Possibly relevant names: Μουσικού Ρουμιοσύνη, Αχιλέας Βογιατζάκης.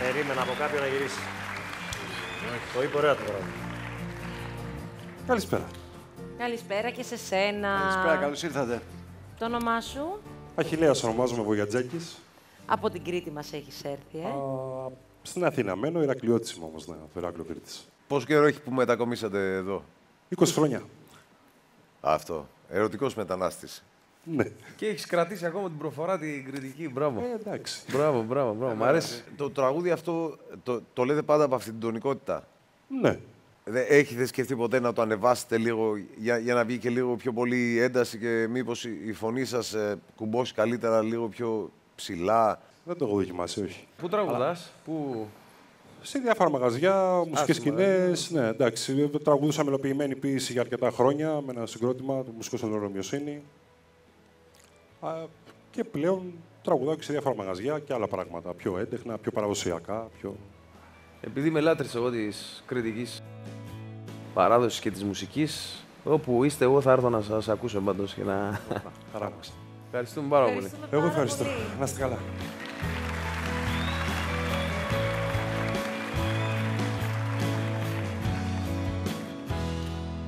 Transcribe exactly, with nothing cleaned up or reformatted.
Περίμενα από κάποιον να γυρίσει. Το είπε ωραία το πράγμα. Καλησπέρα. Καλησπέρα και σε σένα. Καλησπέρα, καλώς ήρθατε. Το όνομά σου? Αχιλέας ονομάζομαι, Βογιατζάκης. Από την Κρήτη μας έχεις έρθει, ε? Α, στην Αθήνα μένω, Ηρακλειώτης είμαι όμως, ναι, το Ηράκλειο Κρήτης. Πόσο καιρό έχει που μετακομίσατε εδώ? είκοσι χρόνια. Αυτό. Ερωτικός μετανάστης. Ναι. Και έχεις κρατήσει ακόμα την προφορά την κριτική. Μπράβο. Ε, εντάξει. Μπράβο, μπράβο, μπράβο. Μ' αρέσει. Το τραγούδι αυτό το, το λέτε πάντα από αυτή την τονικότητα. Ναι. Έχετε σκεφτεί ποτέ να το ανεβάσετε λίγο για, για να βγει και λίγο πιο πολύ ένταση και μήπως η φωνή σας ε, κουμπώσει καλύτερα, λίγο πιο ψηλά? Δεν το έχω δοκιμάσει, όχι. Πού τραγουδάς? Πού... Σε διάφορα μαγαζιά, μουσικές σκηνές. Ναι, εντάξει. Τραγουδούσα μελοποιημένη ποιήση για αρκετά χρόνια με ένα συγκρότημα του Μουσικού Ρουμιοσύνη. Και πλέον τραγουδάω και σε διάφορα μαγαζιά και άλλα πράγματα. Πιο έντεχνα, πιο παραδοσιακά. Πιο... Επειδή με λάτρησα εγώ της κριτικής παράδοσης και της μουσικής, όπου είστε, εγώ θα έρθω να σας ακούσω πάντως και να. Χαρά μας. Ευχαριστούμε πάρα πολύ. Εγώ ευχαριστώ. Να είστε καλά.